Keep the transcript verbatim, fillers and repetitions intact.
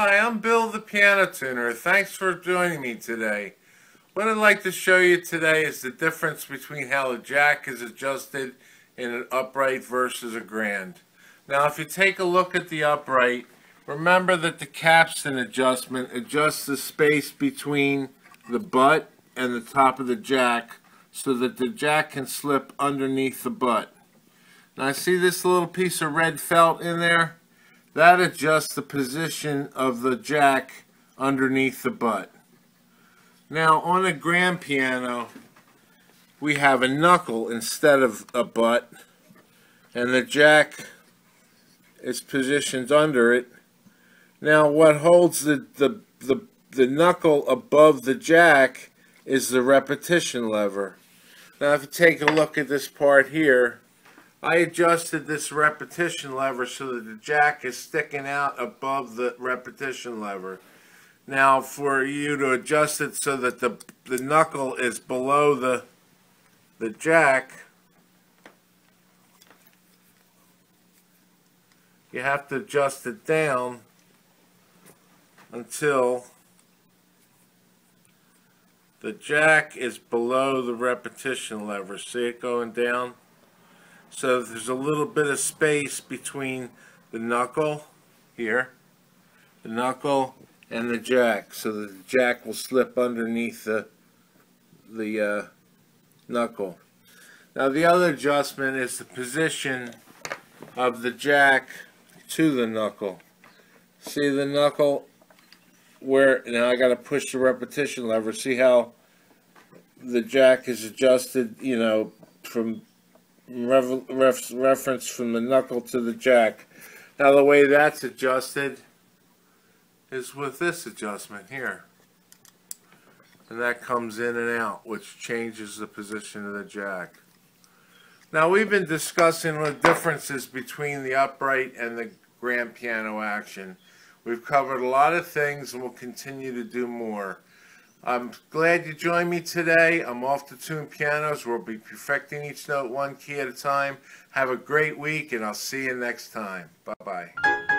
Hi, I'm Bill the Piano Tuner. Thanks for joining me today. What I'd like to show you today is the difference between how a jack is adjusted in an upright versus a grand. Now, if you take a look at the upright, remember that the capstan adjustment adjusts the space between the butt and the top of the jack so that the jack can slip underneath the butt. Now, I see this little piece of red felt in there? That adjusts the position of the jack underneath the butt. Now, on a grand piano, we have a knuckle instead of a butt, and the jack is positioned under it. Now, what holds the, the, the, the knuckle above the jack is the repetition lever. Now, if you take a look at this part here, I adjusted this repetition lever so that the jack is sticking out above the repetition lever. Now, for you to adjust it so that the, the knuckle is below the, the jack, you have to adjust it down until the jack is below the repetition lever. See it going down? So there's a little bit of space between the knuckle here, the knuckle and the jack, so that the jack will slip underneath the, the uh, knuckle. Now, the other adjustment is the position of the jack to the knuckle. See the knuckle where, now I got to push the repetition lever. See how the jack is adjusted, you know, from reference from the knuckle to the jack. Now, the way that's adjusted is with this adjustment here, and that comes in and out, which changes the position of the jack. Now, we've been discussing the differences between the upright and the grand piano action. We've covered a lot of things, and we'll continue to do more. I'm glad you joined me today. I'm off to tune pianos. We'll be perfecting each note one key at a time. Have a great week, and I'll see you next time. Bye-bye.